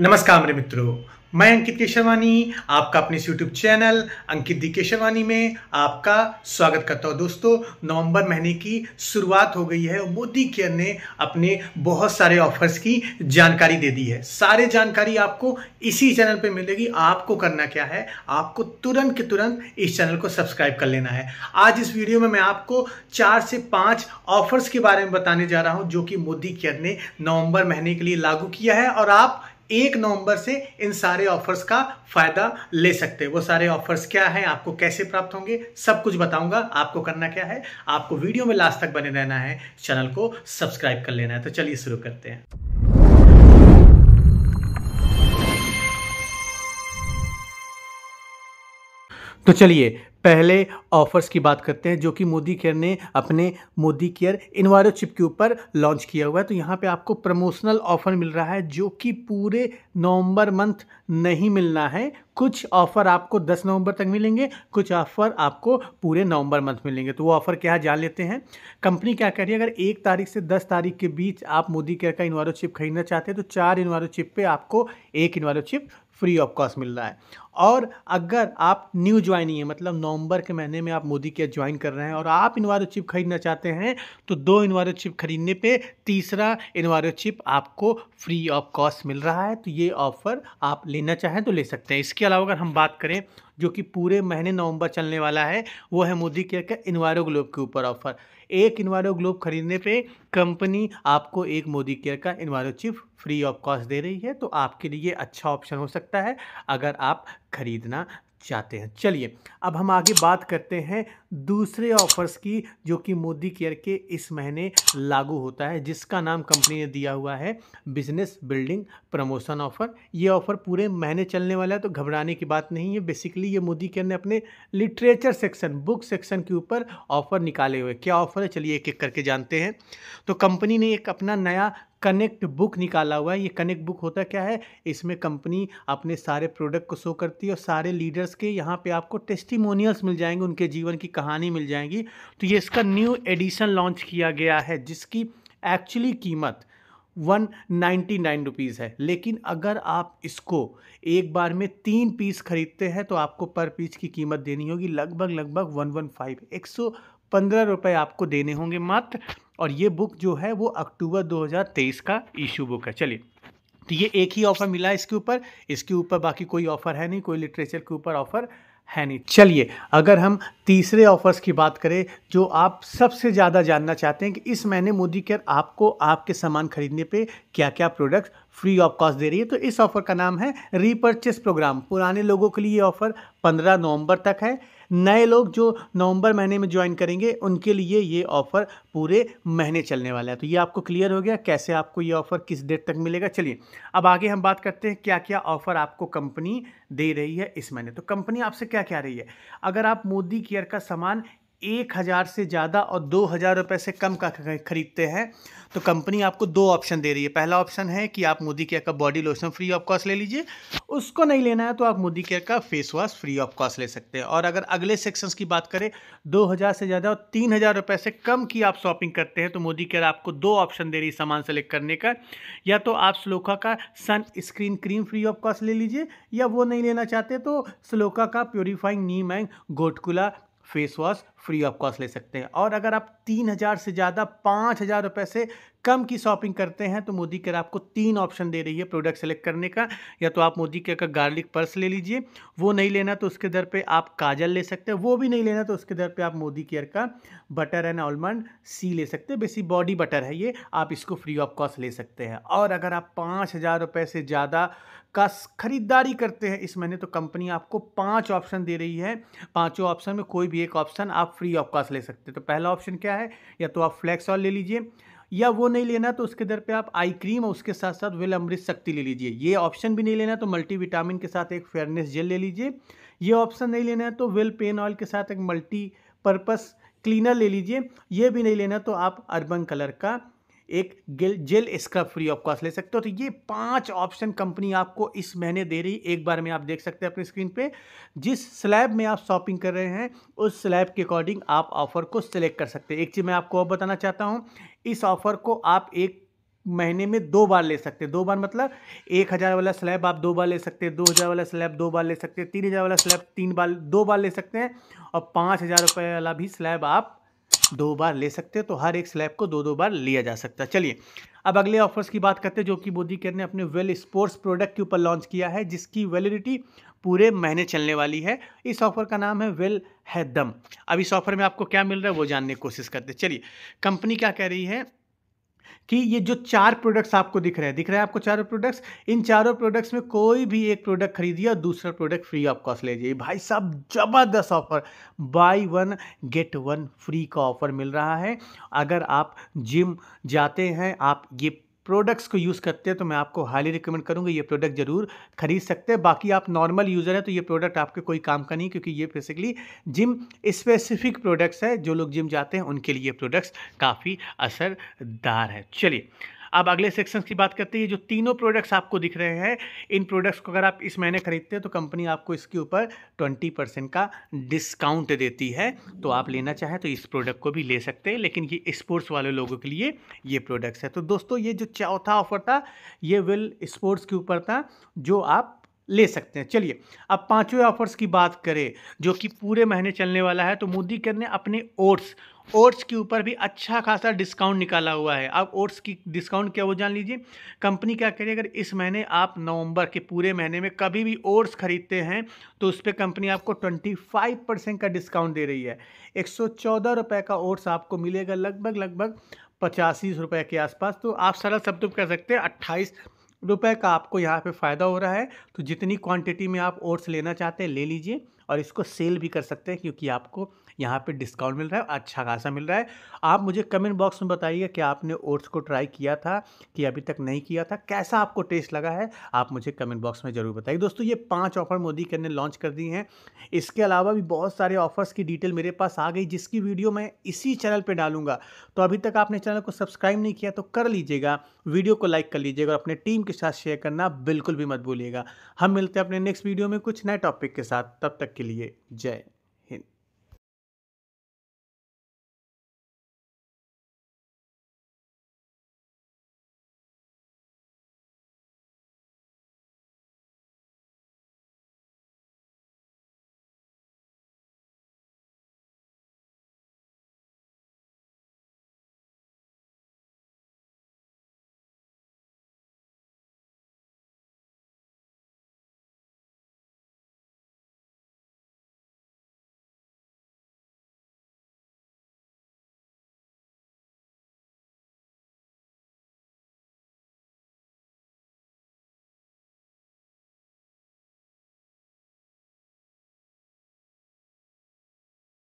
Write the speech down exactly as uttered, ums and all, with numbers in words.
नमस्कार मेरे मित्रों, मैं अंकित केशरवानी आपका अपने YouTube channel Ankit the Kesarwani में आपका स्वागत करता हूं। दोस्तों, नवंबर महीने की शुरुआत हो गई है। मोदी केयर ने अपने बहुत सारे ऑफर्स की जानकारी दे दी है। सारे जानकारी आपको इसी चैनल पे मिलेगी। आपको करना क्या है, आपको तुरंत के तुरंत इस चैनल को सब्सक्राइब कर लेना है। आज इस वीडियो में मैं आपको चार से पाँच ऑफर्स के बारे में बताने जा रहा हूँ जो कि मोदी केयर ने नवम्बर महीने के लिए लागू किया है और आप एक नवंबर से इन सारे ऑफर्स का फायदा ले सकते हैं। वो सारे ऑफर्स क्या हैं, आपको कैसे प्राप्त होंगे, सब कुछ बताऊंगा। आपको करना क्या है, आपको वीडियो में लास्ट तक बने रहना है, चैनल को सब्सक्राइब कर लेना है। तो चलिए शुरू करते हैं। तो चलिए पहले ऑफर्स की बात करते हैं जो कि मोदी केयर ने अपने मोदी केयर इन्वायरो चिप के ऊपर लॉन्च किया हुआ है। तो यहाँ पे आपको प्रमोशनल ऑफर मिल रहा है जो कि पूरे नवंबर मंथ नहीं मिलना है। कुछ ऑफ़र आपको दस नवंबर तक मिलेंगे, कुछ ऑफ़र आपको पूरे नवंबर मंथ मिलेंगे। तो वो ऑफ़र क्या है जान लेते हैं। कंपनी क्या कर रही है, अगर एक तारीख से दस तारीख के बीच आप मोदी केयर का इन्वायरो चिप खरीदना चाहते हैं तो चार इन्वायरो चिप पर आपको एक enviro chip free of cost मिल रहा है। और अगर आप न्यू ज्वाइनिंग है, मतलब नवंबर के महीने में आप मोदी केयर ज्वाइन कर रहे हैं और आप इन्वायरो चिप खरीदना चाहते हैं तो दो इन्वायरो चिप खरीदने पे तीसरा इन्वायरो चिप आपको फ्री ऑफ कॉस्ट मिल रहा है। तो ये ऑफ़र आप लेना चाहें तो ले सकते हैं। इसके अलावा अगर हम बात करें जो कि पूरे महीने नवंबर चलने वाला है, वो है मोदी केयर का इन्वायरो ग्लोब के ऊपर ऑफ़र। एक इन्वायरो ग्लोब खरीदने पे कंपनी आपको एक मोदी केयर का enviro chip free of cost दे रही है। तो आपके लिए अच्छा ऑप्शन हो सकता है अगर आप खरीदना चाहते हैं। चलिए अब हम आगे बात करते हैं दूसरे ऑफर्स की जो कि मोदी केयर के इस महीने लागू होता है, जिसका नाम कंपनी ने दिया हुआ है बिजनेस बिल्डिंग प्रमोशन ऑफ़र। ये ऑफ़र पूरे महीने चलने वाला है, तो घबराने की बात नहीं है। बेसिकली ये मोदी केयर ने अपने लिटरेचर सेक्शन, बुक सेक्शन के ऊपर ऑफ़र निकाले हुए। क्या ऑफ़र है चलिए एक एक करके जानते हैं। तो कंपनी ने एक अपना नया कनेक्ट बुक निकाला हुआ है। ये कनेक्ट बुक होता क्या है, इसमें कंपनी अपने सारे प्रोडक्ट को शो करती है और सारे लीडर्स के यहाँ पे आपको टेस्टिमोनियल्स मिल जाएंगे, उनके जीवन की कहानी मिल जाएगी। तो ये इसका न्यू एडिशन लॉन्च किया गया है जिसकी एक्चुअली कीमत वन नाइन्टी नाइन रुपीज़ है, लेकिन अगर आप इसको एक बार में तीन पीस खरीदते हैं तो आपको पर पीस की कीमत देनी होगी लगभग लगभग वन वन फाइव, एक सौ पंद्रह रुपये आपको देने होंगे मात्र। और ये बुक जो है वो अक्टूबर दो हज़ार तेईस का इशू बुक है। चलिए तो ये एक ही ऑफ़र मिला है इसके ऊपर, इसके ऊपर बाकी कोई ऑफ़र है नहीं, कोई लिटरेचर के ऊपर ऑफ़र है नहीं। चलिए अगर हम तीसरे ऑफ़र्स की बात करें जो आप सबसे ज़्यादा जानना चाहते हैं कि इस महीने मोदी केयर आपको आपके सामान खरीदने पे क्या क्या प्रोडक्ट फ्री ऑफ कॉस्ट दे रही है, तो इस ऑफ़र का नाम है रीपर्चेस प्रोग्राम। पुराने लोगों के लिए ये ऑफ़र पंद्रह नवंबर तक है। नए लोग जो नवंबर महीने में ज्वाइन करेंगे उनके लिए ये ऑफ़र पूरे महीने चलने वाला है। तो ये आपको क्लियर हो गया कैसे आपको ये ऑफ़र किस डेट तक मिलेगा। चलिए अब आगे हम बात करते हैं क्या क्या ऑफ़र आपको कंपनी दे रही है इस महीने। तो कंपनी आपसे क्या कह रही है, अगर आप मोदी केयर का सामान एक हज़ार से ज़्यादा और दो हज़ार रुपये से कम का खरीदते हैं तो कंपनी आपको दो ऑप्शन दे रही है। पहला ऑप्शन है कि आप मोदी केयर का body lotion free of cost ले लीजिए, उसको नहीं लेना है तो आप मोदी केयर का face wash free of cost ले सकते हैं। और अगर अगले सेक्शंस की बात करें दो हज़ार से ज़्यादा और तीन हज़ार रुपये से कम की आप शॉपिंग करते हैं तो मोदी केयर आपको दो ऑप्शन दे रही है सामान सेलेक्ट करने का। या तो आप स्लोका का sunscreen cream free of cost ले लीजिए, या वो नहीं लेना चाहते तो स्लोका का purifying neem and गोटकुला face wash free of cost ले सकते हैं। और अगर आप तीन हज़ार से ज़्यादा पाँच हज़ार रुपये से कम की शॉपिंग करते हैं तो मोदी केयर आपको तीन ऑप्शन दे रही है प्रोडक्ट सेलेक्ट करने का। या तो आप मोदी केयर का गार्लिक पर्स ले लीजिए, वो नहीं लेना तो उसके दर पे आप काजल ले सकते हैं, वो भी नहीं लेना तो उसके दर पे आप मोदी केयर का बटर एंड आलमंड सी ले सकते हैं। बेसिक बॉडी बटर है ये, आप इसको फ्री ऑफ कॉस्ट ले सकते हैं। और अगर आप पाँच हज़ार रुपये से ज़्यादा का खरीदारी करते हैं इस महीने तो कंपनी आपको पाँच ऑप्शन दे रही है, पाँचों ऑप्शन में कोई भी एक ऑप्शन आप फ्री ऑफ कॉस्ट ले सकते हैं। तो पहला ऑप्शन क्या है, या तो आप फ्लैक्स ऑयल ले लीजिए, या वो नहीं लेना तो उसके दर पे आप आई क्रीम और उसके साथ साथ वेल अमृत शक्ति ले लीजिए। ये ऑप्शन भी नहीं लेना तो मल्टीविटामिन के साथ एक फेयरनेस जेल ले लीजिए। ये ऑप्शन नहीं लेना है तो वेल पेन ऑयल के साथ एक मल्टीपर्पस क्लीनर ले लीजिए। ये भी नहीं लेना तो आप अर्बन कलर का एक gel gel scrub free of cost ले सकते हो। तो ये पांच ऑप्शन कंपनी आपको इस महीने दे रही है। एक बार में आप देख सकते हैं अपनी स्क्रीन पे, जिस स्लैब में आप शॉपिंग कर रहे हैं उस स्लैब के अकॉर्डिंग आप ऑफ़र को सिलेक्ट कर सकते हैं। एक चीज़ मैं आपको और बताना चाहता हूँ, इस ऑफ़र को आप एक महीने में दो बार ले सकते हैं। दो बार मतलब एक हज़ार वाला स्लैब आप दो बार ले सकते हैं, दो हज़ार वाला स्लैब दो बार ले सकते हैं, तीन हज़ार वाला स्लैब तीन बार दो बार ले सकते हैं, और पाँच हज़ार रुपये वाला भी स्लैब आप दो बार ले सकते हैं। तो हर एक स्लैब को दो दो बार लिया जा सकता है। चलिए अब अगले ऑफर्स की बात करते हैं जो कि मोदीकेयर ने अपने वेल स्पोर्ट्स प्रोडक्ट के ऊपर लॉन्च किया है, जिसकी वैलिडिटी पूरे महीने चलने वाली है। इस ऑफर का नाम है वेल है दम। अब इस ऑफर में आपको क्या मिल रहा है वो जानने की कोशिश करते हैं। चलिए कंपनी क्या कह रही है कि ये जो चार प्रोडक्ट्स आपको दिख रहे हैं दिख रहे हैं आपको चारों प्रोडक्ट्स, इन चारों प्रोडक्ट्स में कोई भी एक प्रोडक्ट खरीदिए और दूसरा प्रोडक्ट फ्री ऑफ कॉस्ट ले जाइए। भाई साहब ज़बरदस्त offer, buy one get one free का ऑफर मिल रहा है। अगर आप जिम जाते हैं, आप ये प्रोडक्ट्स को यूज़ करते हैं, तो मैं आपको हाईली रिकमेंड करूँगा, ये प्रोडक्ट ज़रूर खरीद सकते हैं। बाकी आप नॉर्मल यूज़र हैं तो ये प्रोडक्ट आपके कोई काम का नहीं, क्योंकि ये बेसिकली जिम स्पेसिफिक प्रोडक्ट्स है। जो लोग जिम जाते हैं उनके लिए ये प्रोडक्ट्स काफ़ी असरदार है। चलिए अब अगले सेक्शंस की बात करते हैं। जो तीनों प्रोडक्ट्स आपको दिख रहे हैं, इन प्रोडक्ट्स को अगर आप इस महीने खरीदते हैं तो कंपनी आपको इसके ऊपर बीस परसेंट का डिस्काउंट देती है। तो आप लेना चाहें तो इस प्रोडक्ट को भी ले सकते हैं, लेकिन ये स्पोर्ट्स वाले लोगों के लिए ये प्रोडक्ट्स है। तो दोस्तों ये जो चौथा ऑफर था ये वेल स्पोर्ट्स के ऊपर था जो आप ले सकते हैं। चलिए अब पाँचवें ऑफर्स की बात करें जो कि पूरे महीने चलने वाला है, तो मोदीकेयर ने अपने ओट्स ओट्स के ऊपर भी अच्छा खासा डिस्काउंट निकाला हुआ है। अब ओट्स की डिस्काउंट क्या वो जान लीजिए। कंपनी क्या करिए, अगर इस महीने आप नवंबर के पूरे महीने में कभी भी ओट्स खरीदते हैं तो उस पर कंपनी आपको पच्चीस परसेंट का डिस्काउंट दे रही है। एक सौ चौदह रुपये का ओट्स आपको मिलेगा, लगभग लगभग पचासी रुपये के आसपास। तो आप सारा सब तो कर सकते हैं, अट्ठाईस रुपए का आपको यहाँ पे फ़ायदा हो रहा है। तो जितनी क्वांटिटी में आप ओट्स लेना चाहते हैं ले लीजिए, और इसको सेल भी कर सकते हैं क्योंकि आपको यहाँ पे डिस्काउंट मिल रहा है, अच्छा खासा मिल रहा है। आप मुझे कमेंट बॉक्स में बताइएगा कि आपने ओट्स को ट्राई किया था कि अभी तक नहीं किया था, कैसा आपको टेस्ट लगा है, आप मुझे कमेंट बॉक्स में ज़रूर बताइए। दोस्तों ये पाँच ऑफर मोदीकेयर ने लॉन्च कर दिए हैं। इसके अलावा भी बहुत सारे ऑफर्स की डिटेल मेरे पास आ गई, जिसकी वीडियो मैं इसी चैनल पर डालूंगा। तो अभी तक आपने चैनल को सब्सक्राइब नहीं किया तो कर लीजिएगा, वीडियो को लाइक कर लीजिएगा, और अपने टीम के साथ शेयर करना बिल्कुल भी मत भूलिएगा। हम मिलते हैं अपने नेक्स्ट वीडियो में कुछ नए टॉपिक के साथ, तब तक के लिए जय।